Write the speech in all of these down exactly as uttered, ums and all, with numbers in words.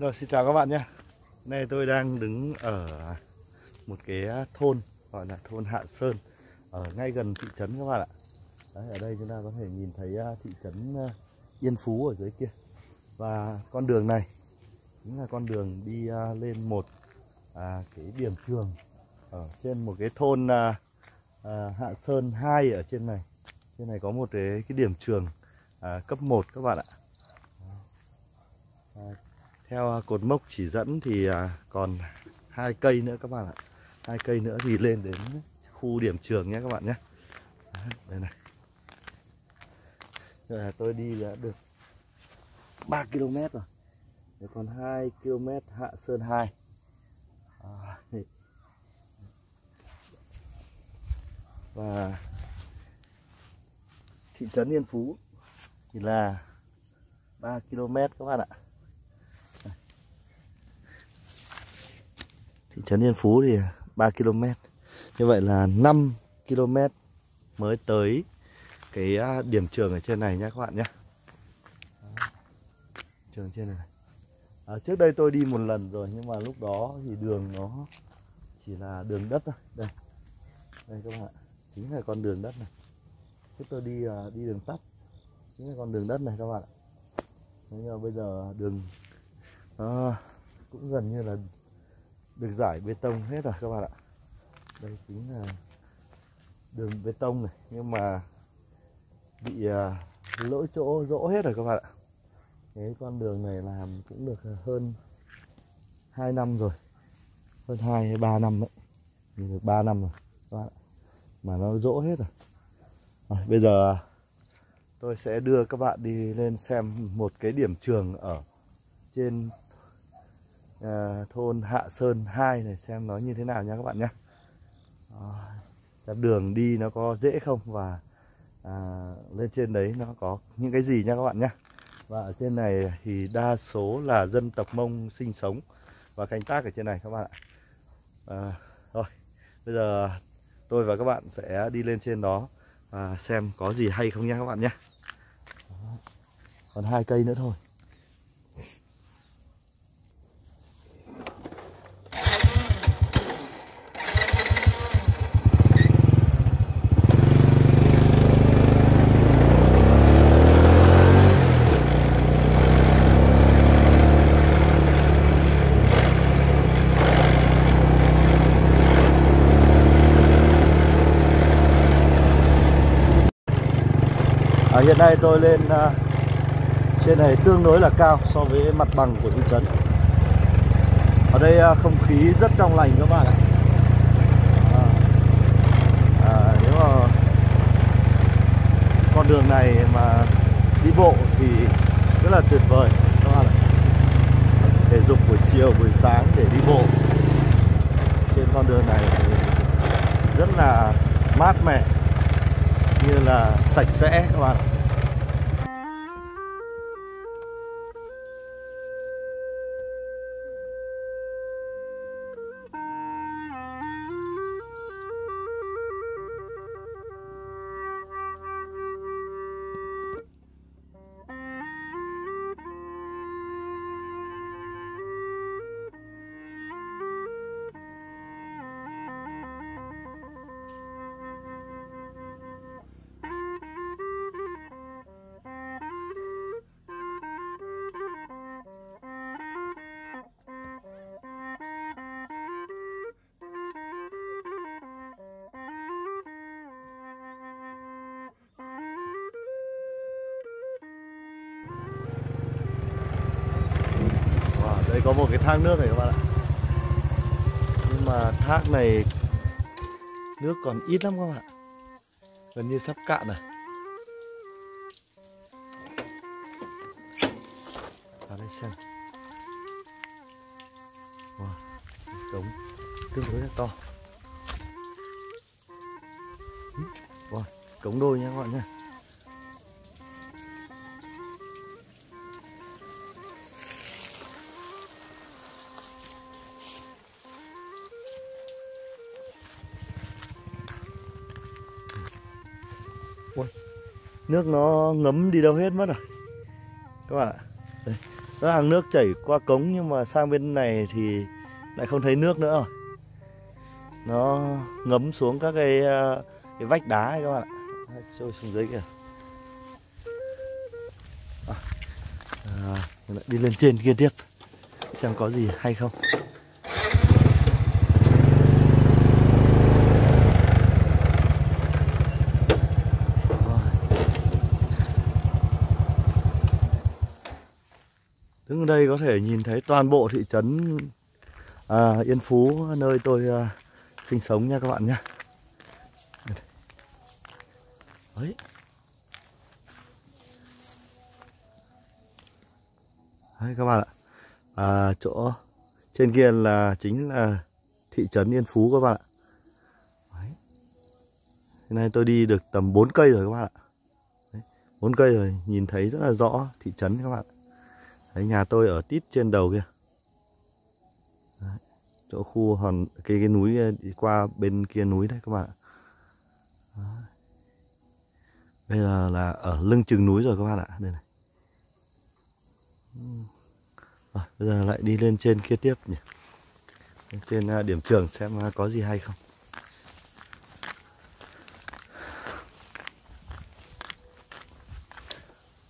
Rồi, xin chào các bạn nhé. Nay tôi đang đứng ở một cái thôn gọi là thôn Hạ Sơn, ở ngay gần thị trấn các bạn ạ. Đấy, ở đây chúng ta có thể nhìn thấy thị trấn Yên Phú ở dưới kia. Và con đường này chính là con đường đi lên một à, cái điểm trường ở trên một cái thôn à, à, Hạ Sơn hai ở trên này. Trên này có một cái, cái điểm trường à, cấp một các bạn ạ. À, theo cột mốc chỉ dẫn thì à, còn hai cây nữa các bạn ạ. Hai cây nữa thì lên đến khu điểm trường nhé các bạn nhé. Đó, đây này. Rồi là tôi đi đã được ba ki lô mét rồi. Để còn hai ki lô mét Hạ Sơn hai. À, và thị trấn Yên Phú thì là ba ki lô mét các bạn ạ. Thị trấn Yên Phú thì ba ki lô mét. Như vậy là năm ki lô mét mới tới cái điểm trường ở trên này nhé các bạn nhé. Trường trên này. À, trước đây tôi đi một lần rồi nhưng mà lúc đó thì đường nó chỉ là đường đất thôi. Đây. Đây các bạn ạ. Chính là con đường đất này. Trước tôi đi đi đường tắt. Chính là con đường đất này các bạn ạ. Nhưng mà bây giờ đường nó cũng gần như là được giải bê tông hết rồi các bạn ạ. Đây chính là đường bê tông này nhưng mà bị uh, lỗi chỗ rỗ hết rồi các bạn ạ. Cái con đường này làm cũng được hơn hai năm rồi. Hơn hai hay ba năm đấy. Được ba năm rồi các bạn ạ. Mà nó rỗ hết rồi. Rồi bây giờ tôi sẽ đưa các bạn đi lên xem một cái điểm trường ở trên À, thôn Hạ Sơn hai này xem nó như thế nào nha các bạn nhé. À, đường đi nó có dễ không và à, lên trên đấy nó có những cái gì nha các bạn nhé. Và ở trên này thì đa số là dân tộc Mông sinh sống và canh tác ở trên này các bạn ạ. À, rồi bây giờ tôi và các bạn sẽ đi lên trên đó và xem có gì hay không nha các bạn nhé. Còn hai cây nữa thôi. À, hiện nay tôi lên uh, trên này tương đối là cao so với mặt bằng của thị trấn. Ở đây uh, không khí rất trong lành các bạn ạ. À, à, nếu mà con đường này mà đi bộ thì rất là tuyệt vời các bạn ạ. Thể dục buổi chiều, buổi sáng để đi bộ trên con đường này thì rất là mát mẻ, như là sạch sẽ các bạn. Đây có một cái thác nước này các bạn ạ. Nhưng mà thác này nước còn ít lắm các bạn ạ. Gần như sắp cạn rồi. Vào đây xem. Wow, trống tương đối là to. Wow, cống đôi nha các bạn nhé. Nước nó ngấm đi đâu hết mất rồi các bạn ạ. Đây, Đó, hàng nước chảy qua cống nhưng mà sang bên này thì lại không thấy nước nữa rồi. Nó ngấm xuống các cái, cái vách đá ấy các bạn ạ. Trôi xuống dưới kìa. À, à, đi lên trên kia tiếp xem có gì hay không. Đứng ở đây có thể nhìn thấy toàn bộ thị trấn à, Yên Phú, nơi tôi à, sinh sống nha các bạn nhé. Đấy. Đấy các bạn ạ. À, chỗ trên kia là chính là thị trấn Yên Phú các bạn ạ. Đấy. Hôm nay tôi đi được tầm bốn cây rồi các bạn ạ. Đấy. bốn cây rồi nhìn thấy rất là rõ thị trấn các bạn ạ. Đấy, nhà tôi ở tít trên đầu kia. Đấy. Chỗ khu hòn cái cái núi đi qua bên kia núi đấy các bạn ạ. Đấy. Bây giờ là ở lưng chừng núi rồi các bạn ạ. Đây này. À, bây giờ lại đi lên trên kia tiếp nhỉ. Lên trên điểm trường xem có gì hay không.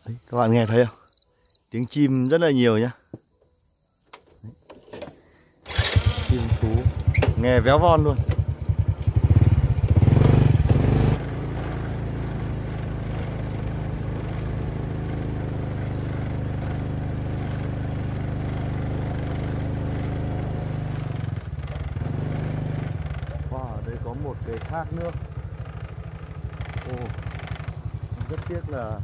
Đấy, các bạn nghe thấy không? Tiếng chim rất là nhiều nhá. Đấy. Chim thú nghe véo von luôn. Thác nước. Ồ, rất tiếc là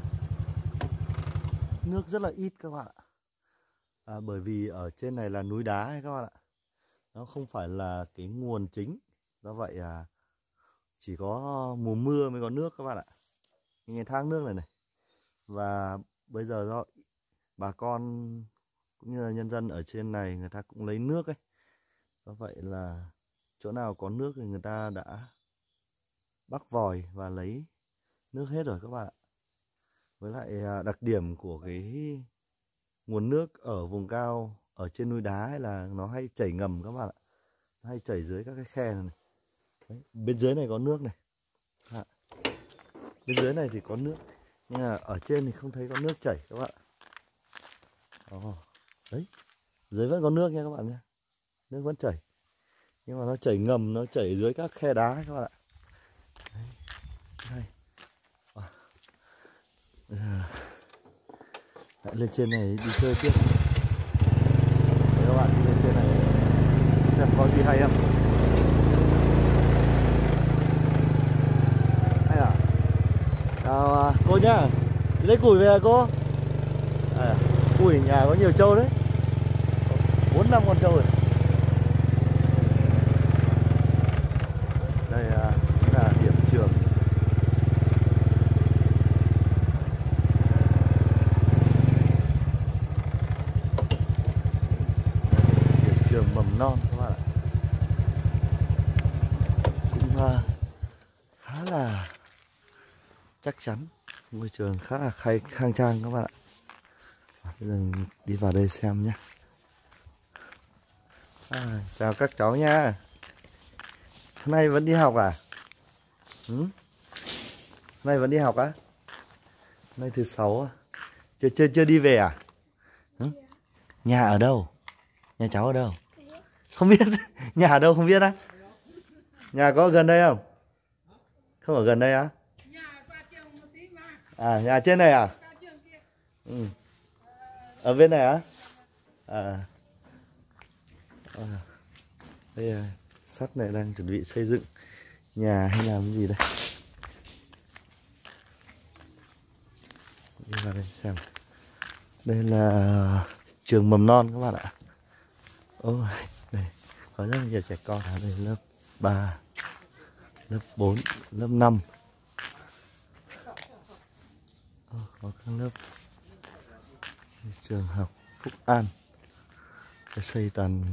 nước rất là ít các bạn ạ. À, bởi vì ở trên này là núi đá ấy các bạn ạ. Nó không phải là cái nguồn chính. Do vậy à, chỉ có mùa mưa mới có nước các bạn ạ. Cái thác nước này này. Và bây giờ do bà con cũng như là nhân dân ở trên này người ta cũng lấy nước ấy. Do vậy là chỗ nào có nước thì người ta đã bắc vòi và lấy nước hết rồi các bạn ạ. Với lại đặc điểm của cái nguồn nước ở vùng cao ở trên núi đá ấy là nó hay chảy ngầm các bạn ạ. Nó hay chảy dưới các cái khe này. Đấy, bên dưới này có nước này. À, bên dưới này thì có nước. Nhưng mà ở trên thì không thấy có nước chảy các bạn ạ. Ồ, đấy. Dưới vẫn có nước nha các bạn nhé. Nước vẫn chảy. Nhưng mà nó chảy ngầm, nó chảy dưới các khe đá các bạn ạ. Đây. À. Bây giờ lại lên trên này đi chơi tiếp. Đấy, các bạn đi lên trên này xem có gì hay không. Hay à? Chào cô nhá, lấy củi về cô. À, củi nhà có nhiều trâu đấy, bốn năm con trâu rồi. Non các bạn ạ. Cũng uh, khá là chắc chắn. Ngôi trường khá là khai, khang trang các bạn ạ. À, bây giờ mình đi vào đây xem nhé. À, chào các cháu nha. Hôm nay vẫn đi học à? Ừ? Hôm nay vẫn đi học á? À? Hôm nay thứ sáu à? Chưa, chưa, chưa đi về à? Ừ? Nhà ở đâu? Nhà cháu ở đâu? Không biết. Nhà ở đâu không biết á? Nhà có ở gần đây không? Không ở gần đây á? À, nhà trên này à? Ừ. Ở bên này á? À. À. Đây là sắt này đang chuẩn bị xây dựng nhà hay làm cái gì đây? Đi vào đây xem. Đây là trường mầm non các bạn ạ. Ôi. Có rất nhiều trẻ con ở đây, lớp ba, lớp bốn, lớp năm. Ờ, có các lớp trường học Phúc An. Cái xây toàn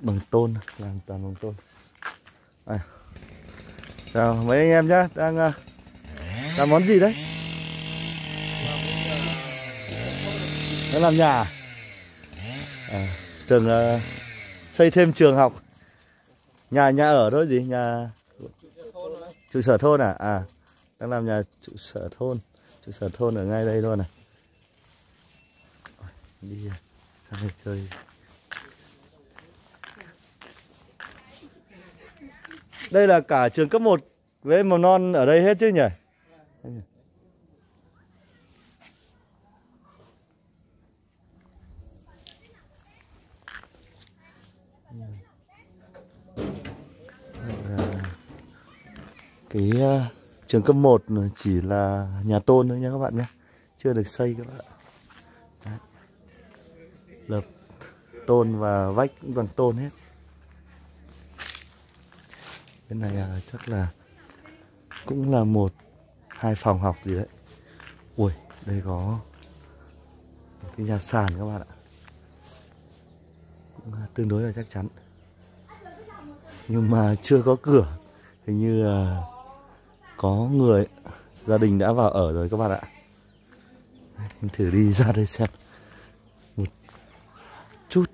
bằng tôn, làm toàn bằng tôn. À. Chào mấy anh em nhá, đang uh, làm món gì đấy? nó làm nhà. À, trường uh, xây thêm trường học, nhà nhà ở đó gì, nhà trụ sở thôn à? À, đang làm nhà trụ sở thôn, trụ sở thôn ở ngay đây luôn này. Đi sang đây chơi. Đây là cả trường cấp một với mầm non ở đây hết chứ nhỉ? Cái uh, trường cấp một chỉ là nhà tôn thôi nha các bạn nhé, chưa được xây các bạn ạ. Đấy. Lợp tôn và vách cũng bằng tôn hết. Bên này là chắc là cũng là một hai phòng học gì đấy. Ui, đây có cái nhà sàn các bạn ạ, cũng tương đối là chắc chắn, nhưng mà chưa có cửa. Hình như là có người, gia đình đã vào ở rồi các bạn ạ. Mình thử đi ra đây xem một chút.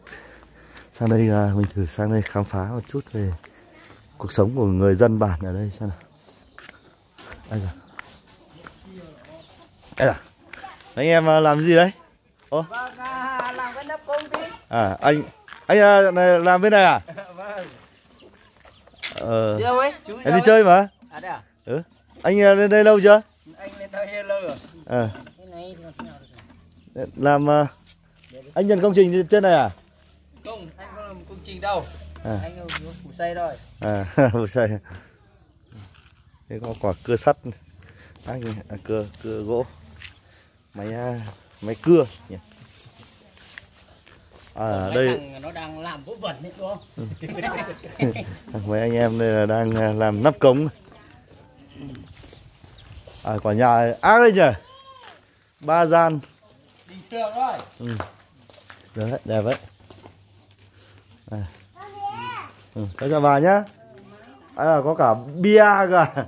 Sang đây là mình thử sang đây khám phá một chút về cuộc sống của người dân bản ở đây xem nào. Đây rồi. Đây là. Anh em làm gì đấy? Ô. Vâng, làm cái nắp công ty. À, anh anh này làm bên này à? Vâng. Ờ. Ấy, anh đi ấy. Chơi mà. À, à? Ừ. Anh lên đây lâu chưa? Anh lên đây lâu rồi. À. Làm uh, anh nhận công trình trên này à? Không, anh không làm công trình đâu. À. Anh phủ xây thôi. À, phủ xây. Thế có quả cưa sắt, anh à, cưa cưa gỗ, máy máy cưa. Yeah. À, đây nó đang làm vũ vẩn đấy, đúng không? Ừ. Mấy anh em đây là đang làm nắp cống. À, quả nhà ác đấy nhỉ, ba gian bình thường thôi. Ừ. Đấy, đẹp đấy. À. Ừ, cháu chào bà nhá. À, có cả bia cả.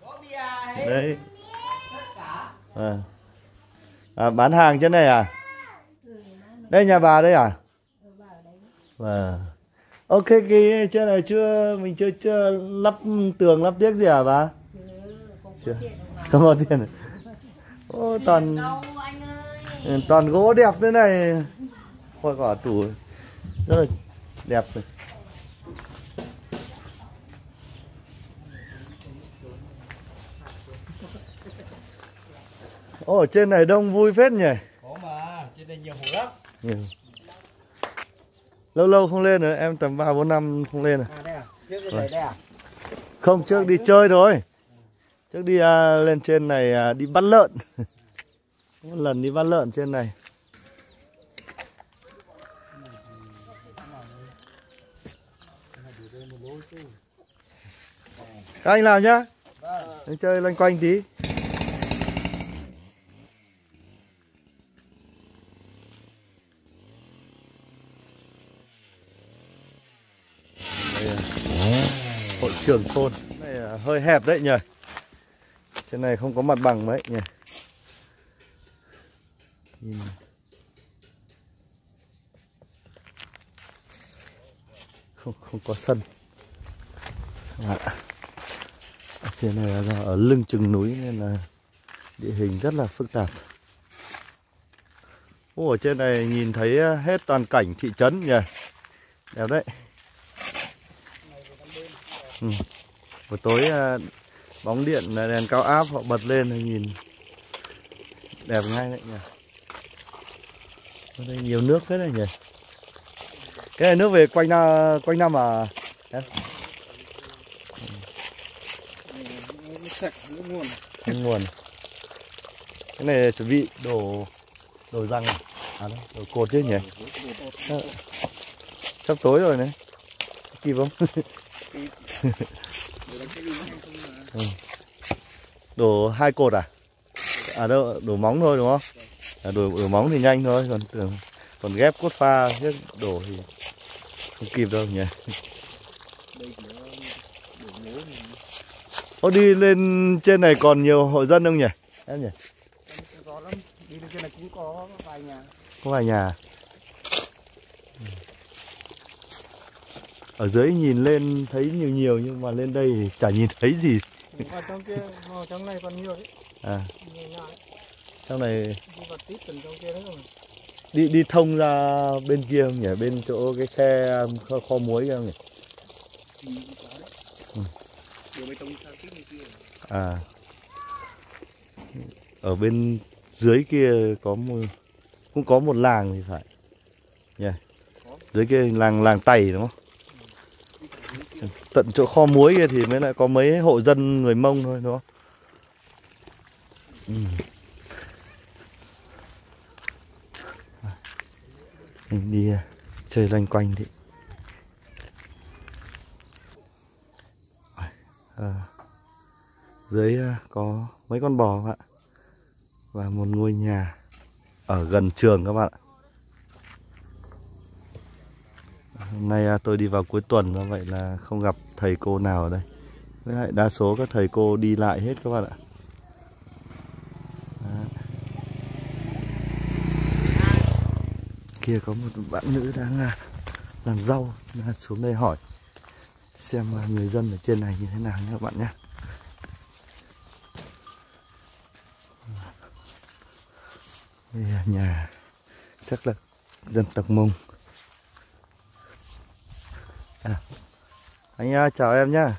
Có bia đấy. À. À, bán hàng trên này à? Đây nhà bà đây à? Và ok, cái trên này chưa mình chưa chưa lắp tường lắp tiếc gì à bà? Chưa, không có tiền. Ô, toàn toàn gỗ đẹp thế này, coi quả tủ rất là đẹp rồi. Ô, trên này đông vui phết nhỉ? Có mà, trên này nhiều hộ lắm. Nhiều. Lâu lâu không lên nữa, em tầm ba bốn năm không lên rồi. À, đây à? Trước đi đây à? Không, trước đi chơi rồi. Trước đi à, lên trên này à, đi bắt lợn. Một lần đi bắt lợn trên này. Các anh làm nhá. Anh chơi loanh quanh tí. Hội trường thôn này là hơi hẹp đấy nhỉ, trên này không có mặt bằng mấy nhỉ. Nhìn. Không không có sân à. Trên này là do ở lưng chừng núi nên là địa hình rất là phức tạp. Ô, ở trên này nhìn thấy hết toàn cảnh thị trấn nhỉ, đẹp đấy. Ừ. Buổi tối à, bóng điện là đèn cao áp họ bật lên thì nhìn đẹp ngay đấy nhỉ. Ở đây nhiều nước thế này nhỉ. Cái này nước về quanh năm, quanh năm à em? Nước sạch, nước nguồn. Nước nguồn. Cái này chuẩn bị đổ đổ răng à, đổ cột chứ nhỉ. À, sắp tối rồi này. Kịp không? Đổ hai cột à? À đâu, đổ móng thôi đúng không? À, đổ, đổ móng thì nhanh thôi, còn tưởng còn ghép cốt pha chứ đổ thì không kịp đâu nhỉ. Ô, đi lên trên này còn nhiều hộ dân không nhỉ? Em nhỉ? Đi lên trên này cũng có vài nhà. có vài nhà. Ở dưới nhìn lên thấy nhiều nhiều nhưng mà lên đây thì chả nhìn thấy gì. Ở trong kia, ở trong này còn nhiều đấy. À. Trong này đi đi thông ra bên kia không nhỉ? Bên chỗ cái khe kho, kho muối kia không nhỉ? Ừ. À. Ở bên dưới kia có một, cũng có một làng thì phải. Nhỉ. Yeah. Dưới kia làng làng Tày đúng không? Tận chỗ kho muối kia thì mới lại có mấy hộ dân người Mông thôi đúng không? Ừ. Mình đi chơi loanh quanh đi. À, dưới có mấy con bò các bạn, và một ngôi nhà ở gần trường các bạn ạ. Hôm nay tôi đi vào cuối tuần, do vậy là không gặp thầy cô nào ở đây. Với lại đa số các thầy cô đi lại hết các bạn ạ. Đó. Kia có một bạn nữ đang là làm rau, đang xuống đây hỏi xem người dân ở trên này như thế nào nhé các bạn nhé. Đây là nhà chắc là dân tộc Mông. À, anh chào em nhá.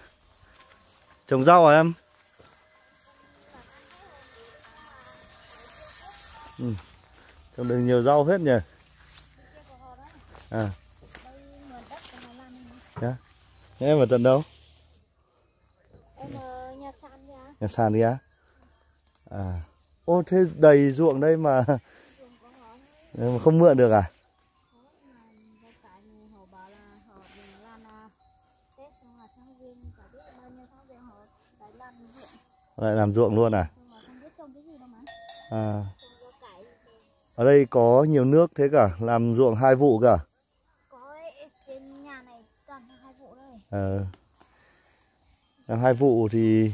Trồng rau hả em? Ừ. Trồng được nhiều rau hết nhỉ. À. Yeah. Em ở tận đâu? Em ở nhà sàn kìa. Nhà sàn kìa. À. Ô thế đầy ruộng đây mà không mượn được à? Lại làm ruộng luôn à? À. Ở đây có nhiều nước thế cả, làm ruộng hai vụ cả. Có trên nhà này toàn hai vụ thôi. Ờ. Làm hai vụ thì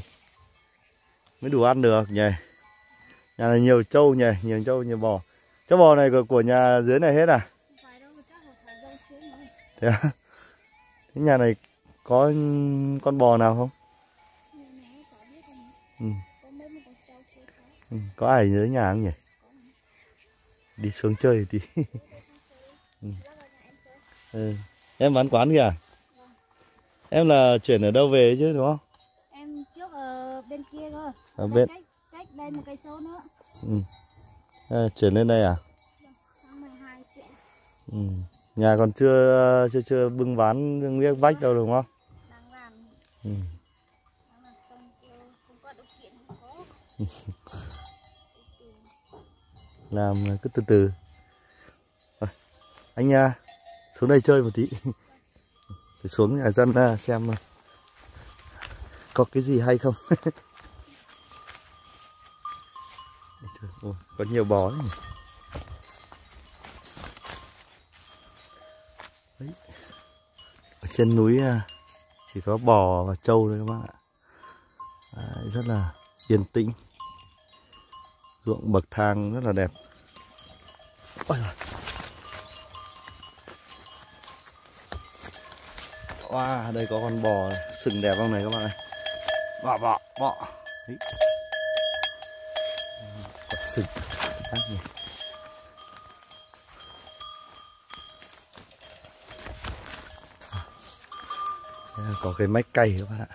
mới đủ ăn được nhỉ. Nhà này nhiều trâu nhỉ, nhiều trâu nhiều bò. Trâu bò này của, của nhà dưới này hết à? Thế à? Thế nhà này có con bò nào không? Ừ. Ừ. Có ai ở dưới nhà không nhỉ? Đi xuống chơi thì ừ. Ừ. Em bán quán kìa à? Vâng. Em là chuyển ở đâu về chứ đúng không? Em trước ở bên kia cơ. Ở bên... cách, cách đây một cây số nữa. Ừ. À, chuyển lên đây à? Vâng. mười hai chuyển. Ừ. Nhà còn chưa chưa chưa bưng ván nguyên vách đâu đúng không? Đang làm. Ừ. Làm cứ từ từ. À, anh nha, xuống đây chơi một tí. Để xuống nhà dân xem có cái gì hay không. Ồ, có nhiều bò đấy. Đấy. Ở trên núi chỉ có bò và trâu thôi các bạn ạ. Đấy, rất là yên tĩnh. Ruộng bậc thang rất là đẹp. Ôi giời. Wow, đây có con bò sừng đẹp không này các bạn này. Bò bò bò. Đấy. Sừng. Có cái máy cày các bạn ạ.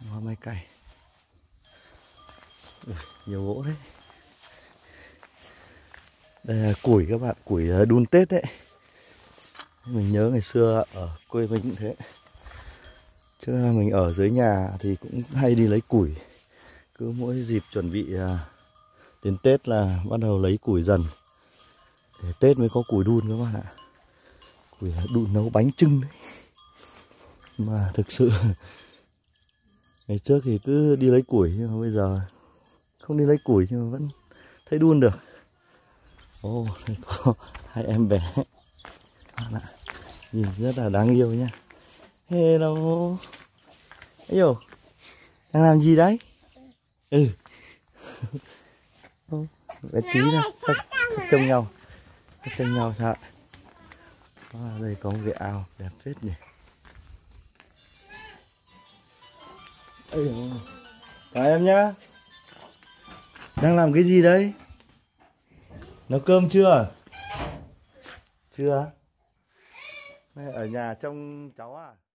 Có máy cày. Ui, nhiều gỗ đấy. Đây là củi các bạn, củi đun Tết đấy. Mình nhớ ngày xưa ở quê mình cũng thế. Chứ mình ở dưới nhà thì cũng hay đi lấy củi. Cứ mỗi dịp chuẩn bị đến Tết là bắt đầu lấy củi dần. Để Tết mới có củi đun các bạn ạ. Củi đun nấu bánh chưng đấy. Mà thực sự ngày trước thì cứ đi lấy củi, nhưng mà bây giờ không đi lấy củi nhưng mà vẫn thấy đun được. Ô, oh, đây có hai em bé. Nhìn rất là đáng yêu nhá. Hello. Ây dồi, đang làm gì đấy? Ừ. Bé tí nào, trông nhau. tranh nhau sao. Đó, đây có một cái ao đẹp phết nhỉ. Ây, chào em nhá. Đang làm cái gì đấy? Nấu cơm chưa? Chưa. Mẹ ở nhà trông cháu à?